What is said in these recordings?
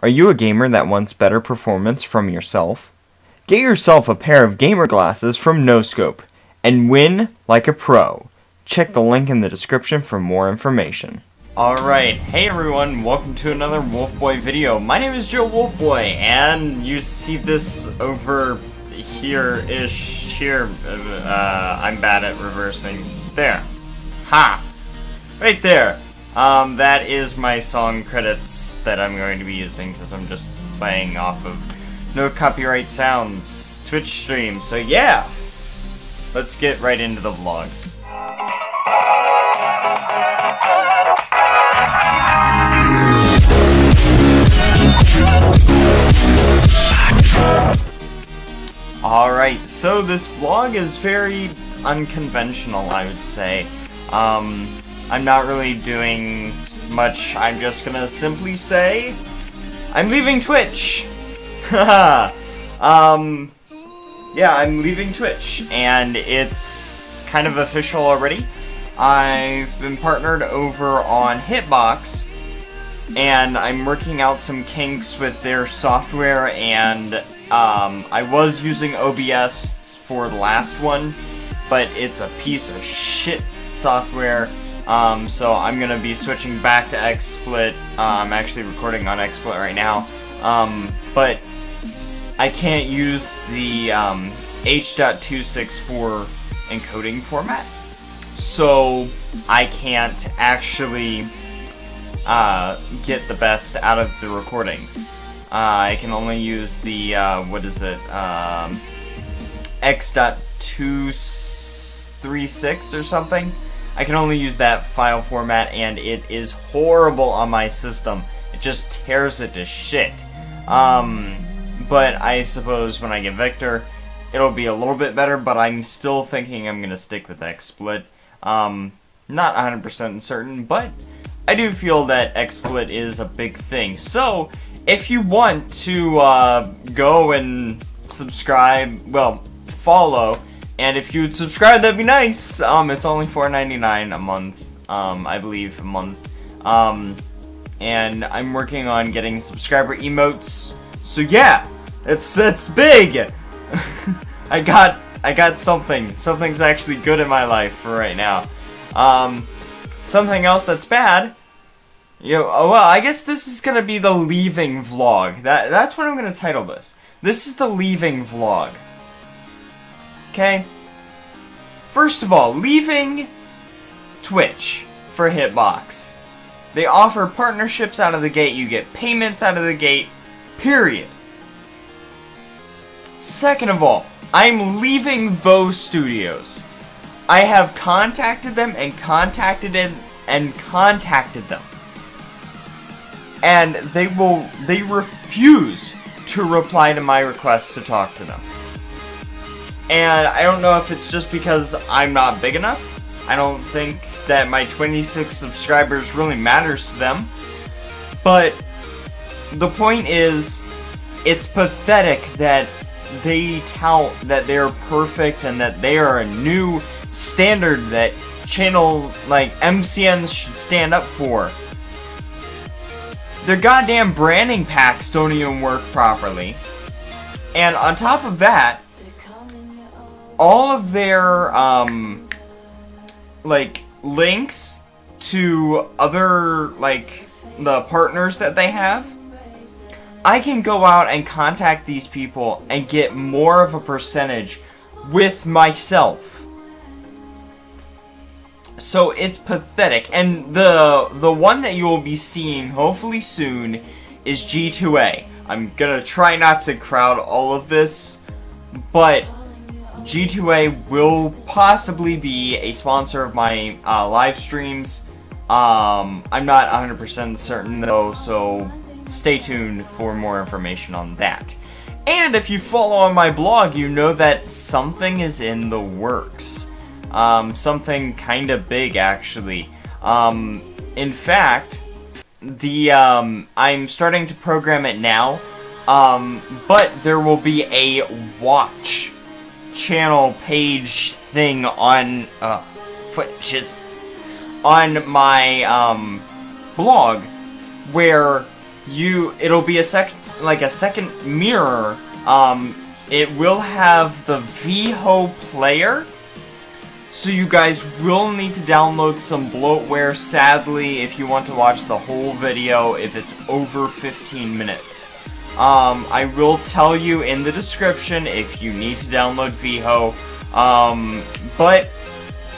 Are you a gamer that wants better performance from yourself? Get yourself a pair of gamer glasses from NoScope and win like a pro. Check the link in the description for more information. Alright, hey everyone, welcome to another Wolfboy video. My name is Joe Wolfboy, and you see this over here-ish, here, I'm bad at reversing. There. Ha! Right there! That is my song credits that I'm going to be using, because I'm just playing off of NoCopyrightSounds Twitch stream, so yeah! Let's get right into the vlog. Alright, so this vlog is very unconventional, I would say. I'm not really doing much. I'm just gonna simply say I'm leaving Twitch! Yeah, I'm leaving Twitch, and it's kind of official already. I've been partnered over on Hitbox, and I'm working out some kinks with their software, and I was using OBS for the last one, but it's a piece of shit software, so I'm gonna be switching back to XSplit. I'm actually recording on XSplit right now, but I can't use the H.264 encoding format, so I can't actually get the best out of the recordings. I can only use the, X.236 or something. I can only use that file format, and it is horrible on my system. It just tears it to shit. But I suppose when I get Victor, it'll be a little bit better, but I'm still thinking I'm gonna stick with XSplit. Not 100% certain, but I do feel that XSplit is a big thing. So, if you want to go and subscribe, well, follow, and if you'd subscribe, that'd be nice. It's only $4.99 a month, I believe, a month. And I'm working on getting subscriber emotes. So yeah, it's big. I got something. Something's actually good in my life for right now. Something else that's bad. Well, I guess this is gonna be the leaving vlog. That's what I'm gonna title this. This is the leaving vlog. Okay? First of all, leaving Twitch for Hitbox. They offer partnerships out of the gate. You get payments out of the gate. Period. Second of all, I'm leaving Vo Studios. I have contacted them and contacted it and contacted them. And they refuse to reply to my request to talk to them. And I don't know if it's just because I'm not big enough. I don't think that my 26 subscribers really matters to them. But the point is, it's pathetic that they tout that they're perfect and that they are a new standard that channel, like, MCNs should stand up for. Their goddamn branding packs don't even work properly. And on top of that, all of their, like, links to other, like, the partners that they have, I can go out and contact these people and get more of a percentage with myself. So it's pathetic, and the one that you will be seeing hopefully soon is G2A. I'm gonna try not to crowd all of this, but G2A will possibly be a sponsor of my live streams. I'm not 100% certain though, so stay tuned for more information on that. And if you follow on my blog, you know that something is in the works. Something kinda big, actually. In fact, the I'm starting to program it now, but there will be a watch channel page thing on on my blog where it'll be a second mirror. It will have the VHO player, so you guys will need to download some bloatware, sadly, if you want to watch the whole video, if it's over 15 minutes. I will tell you in the description if you need to download VHO, but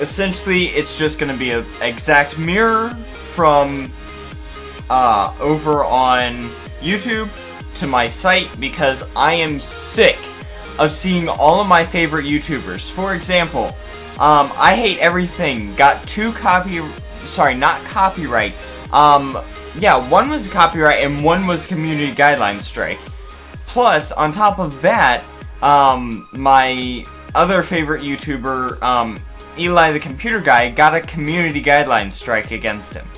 essentially it's just going to be an exact mirror from over on YouTube to my site, because I am sick of seeing all of my favorite YouTubers. For example, I Hate Everything got one was a copyright and one was community guideline strike. Plus, on top of that, my other favorite YouTuber, Eli the Computer Guy, got a community guideline strike against him,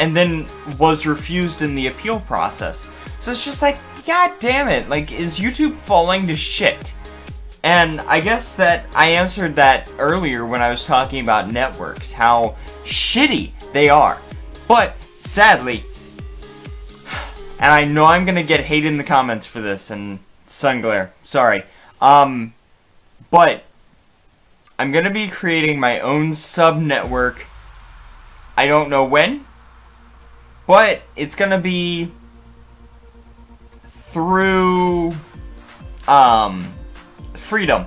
and then was refused in the appeal process. So it's just like, god damn it, like, is YouTube falling to shit? And I guess that I answered that earlier when I was talking about networks, how shitty they are. But, sadly, and I know I'm gonna get hate in the comments for this, and sun glare, sorry. But I'm gonna be creating my own sub-network. I don't know when, but it's gonna be through Freedom,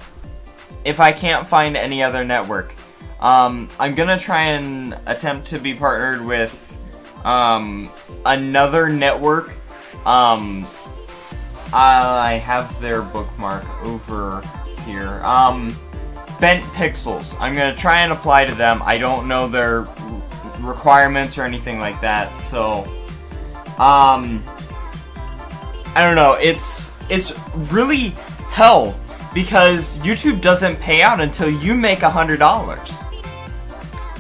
if I can't find any other network. I'm gonna try and attempt to be partnered with another network. I have their bookmark over here. Bent Pixels. I'm gonna try and apply to them. I don't know their requirements or anything like that, so I don't know. It's really hell, because YouTube doesn't pay out until you make $100.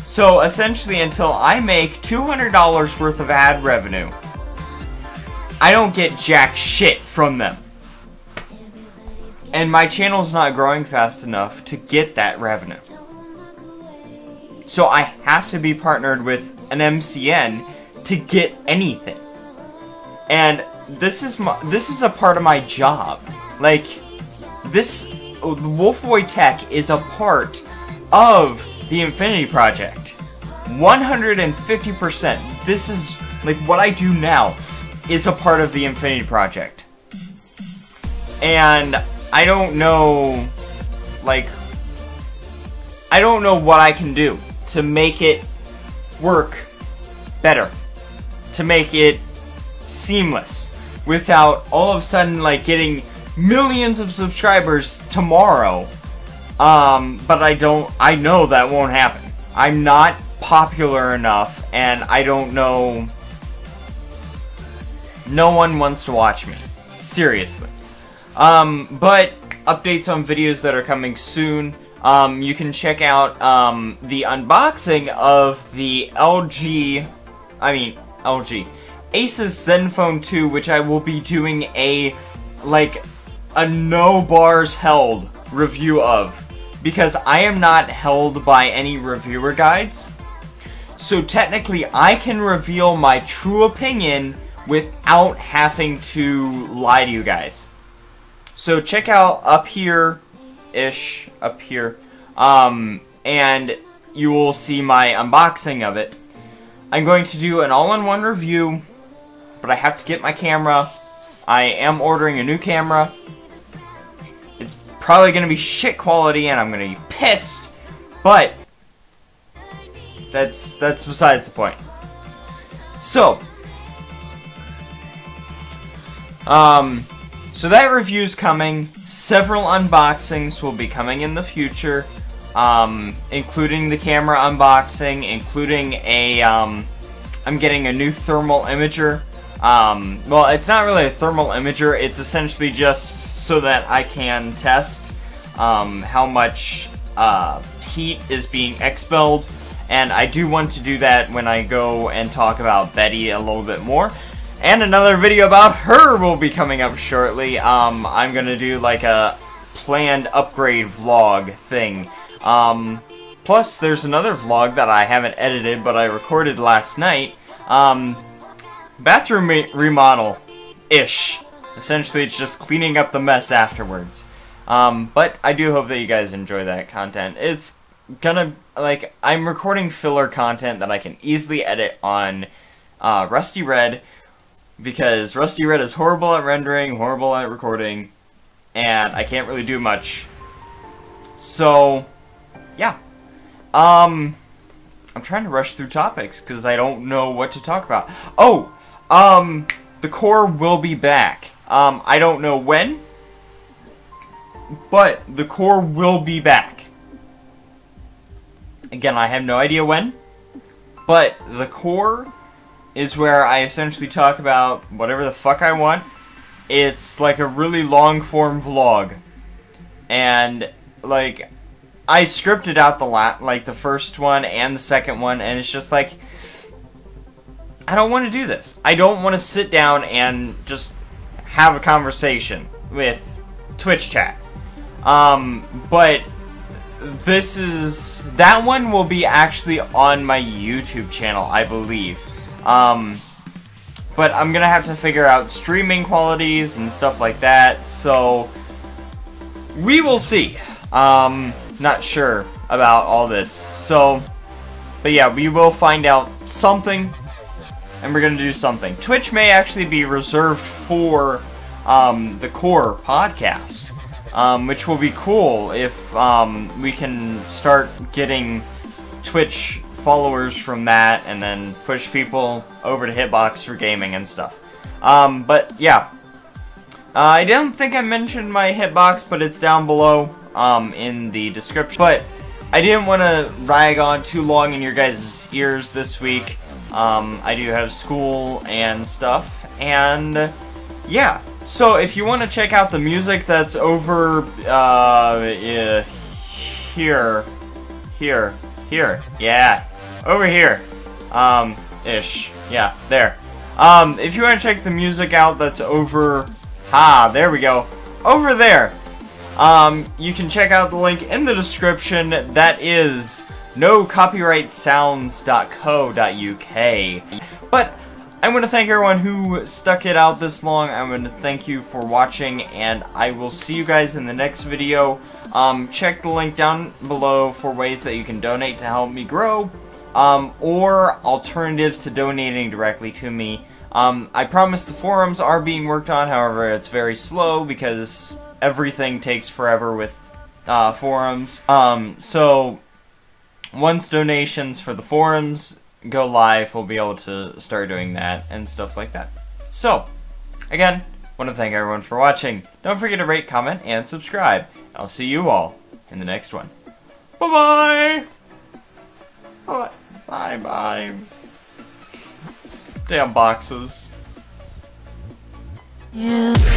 So essentially, until I make $200 worth of ad revenue, I don't get jack shit from them. And my channel's not growing fast enough to get that revenue. So I have to be partnered with an MCN to get anything. And this is a part of my job. Like, this Wolfboy Tech is a part of the Infinity Project. 150%. This is, like, what I do now is a part of the Infinity Project. And I don't know, like, I don't know what I can do to make it work better. To make it seamless. Without all of a sudden, like, getting millions of subscribers tomorrow, but I know that won't happen. I'm not popular enough, and I don't know, no one wants to watch me, seriously. But updates on videos that are coming soon. You can check out the unboxing of the Asus Zenfone 2, which I will be doing a no bars held review of, because I am not held by any reviewer guides, so technically I can reveal my true opinion without having to lie to you guys. So check out up here, and you will see my unboxing of it. I'm going to do an all-in-one review, but I have to get my camera. I am ordering a new camera. It's probably going to be shit quality and I'm going to be pissed, but that's besides the point. So, so that review's coming. Several unboxings will be coming in the future, including the camera unboxing, including I'm getting a new thermal imager. Well, it's not really a thermal imager, it's essentially just so that I can test how much heat is being expelled, and I do want to do that when I go and talk about Betty a little bit more. And another video about her will be coming up shortly. I'm gonna do like a planned upgrade vlog thing. Plus, there's another vlog that I haven't edited but I recorded last night. Bathroom remodel-ish. Essentially, it's just cleaning up the mess afterwards. But I do hope that you guys enjoy that content. It's gonna, like, I'm recording filler content that I can easily edit on Rusty Red, because Rusty Red is horrible at rendering, horrible at recording, and I can't really do much. So, yeah. I'm trying to rush through topics, because I don't know what to talk about. Oh! The Core will be back. I don't know when, but the Core will be back. Again, I have no idea when, but the Core is where I essentially talk about whatever the fuck I want. It's like a really long-form vlog. And, like, I scripted out the first one and the second one, and it's just like, I don't want to do this. I don't want to sit down and just have a conversation with Twitch chat. But this is, that one will be actually on my YouTube channel, I believe. But I'm gonna have to figure out streaming qualities and stuff like that, so we will see. Not sure about all this, so, but yeah, we will find out something, and we're gonna do something. Twitch may actually be reserved for, the Core podcast, which will be cool if, we can start getting Twitch followers from that, and then push people over to Hitbox for gaming and stuff. But yeah, I don't think I mentioned my Hitbox, but it's down below in the description. But I didn't want to rag on too long in your guys' ears this week. I do have school and stuff, and yeah. So if you want to check out the music that's over here, yeah, over here, ish, yeah, there. If you want to check the music out that's over, there we go, over there, you can check out the link in the description, that is nocopyrightsounds.co.uk. But I want to thank everyone who stuck it out this long. I want to thank you for watching, and I will see you guys in the next video. Check the link down below for ways that you can donate to help me grow, or alternatives to donating directly to me. I promise the forums are being worked on, however, it's very slow because everything takes forever with forums. So, once donations for the forums go live, we'll be able to start doing that and stuff like that. So, again, I want to thank everyone for watching. Don't forget to rate, comment, and subscribe. I'll see you all in the next one. Bye-bye! Bye-bye. Damn boxes. Yeah.